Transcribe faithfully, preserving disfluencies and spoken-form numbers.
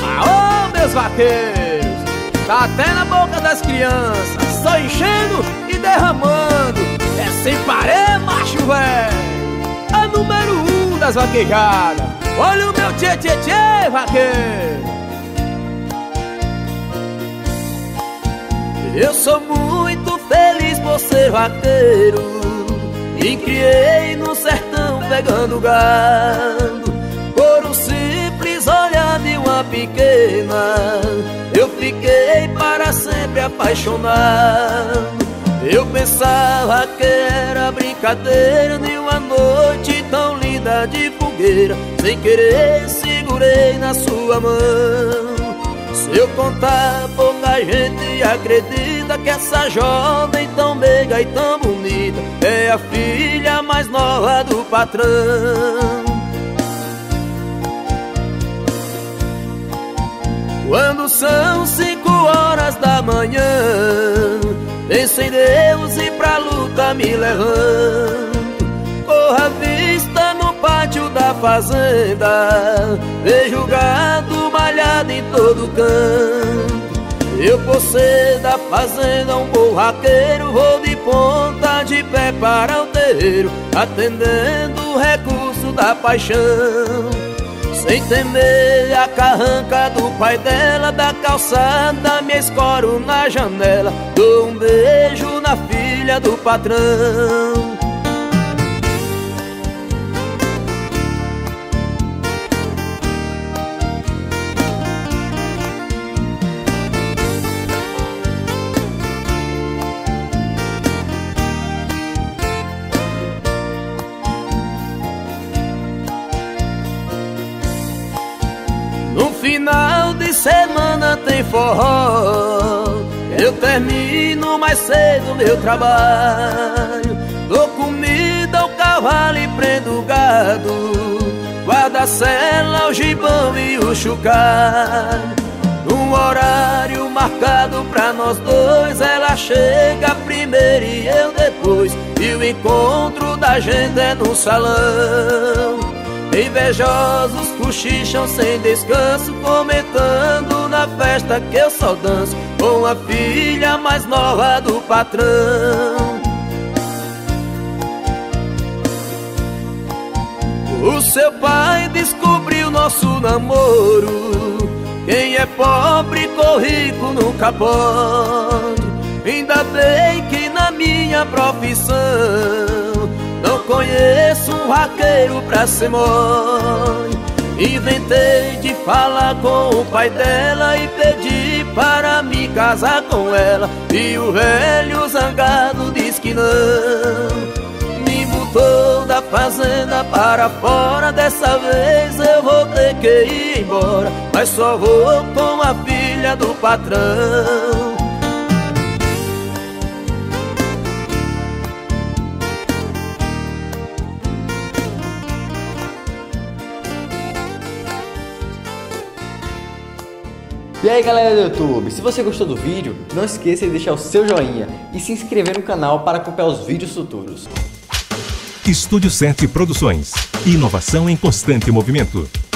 Aô, meus vaqueiros, tá até na boca das crianças, só enchendo e derramando. É sem parar, macho velho, a número um das vaquejadas. Olha o meu tchê tchê tchê, vaqueiro. Eu sou muito feliz por ser vaqueiro, me criei no sertão pegando gado. Por um simples olhar de uma pequena, eu fiquei para sempre apaixonado. Eu pensava que era brincadeira de uma noite tão linda de fogueira. Sem querer segurei na sua mão. Se eu contar, pouca gente acredita que essa jovem tão meiga e tão bonita é a filha mais nova do patrão. Quando são cinco horas da manhã, penso em Deus e pra luta me levanto. Corra a vista no pátio da fazenda, vejo o gado malhado em todo canto. Eu por ser da fazenda um borraqueiro, vou de ponta de pé para o terreiro, atendendo o recurso da paixão. Sem temer a carranca do pai dela, da calçada me escoro na janela, dou um beijo na filha do patrão. Final de semana tem forró, eu termino mais cedo meu trabalho. Dou comida ao cavalo e prendo o gado, guardo a sela, o gibão e o chocalho. Num horário marcado pra nós dois, ela chega primeiro e eu depois, e o encontro da gente é no salão. Invejosos cochicham sem descanso, comentando na festa que eu só danço com a filha mais nova do patrão. O seu pai descobriu nosso namoro, quem é pobre com rico nunca pode. Ainda bem que na minha profissão não conheço um vaqueiro pra ser mãe. Inventei de falar com o pai dela e pedi para me casar com ela, e o velho zangado diz que não. Me mudou da fazenda para fora, dessa vez eu vou ter que ir embora, mas só vou com a filha do patrão. E aí galera do YouTube, se você gostou do vídeo, não esqueça de deixar o seu joinha e se inscrever no canal para acompanhar os vídeos futuros. Estúdio sete Produções. Inovação em constante movimento.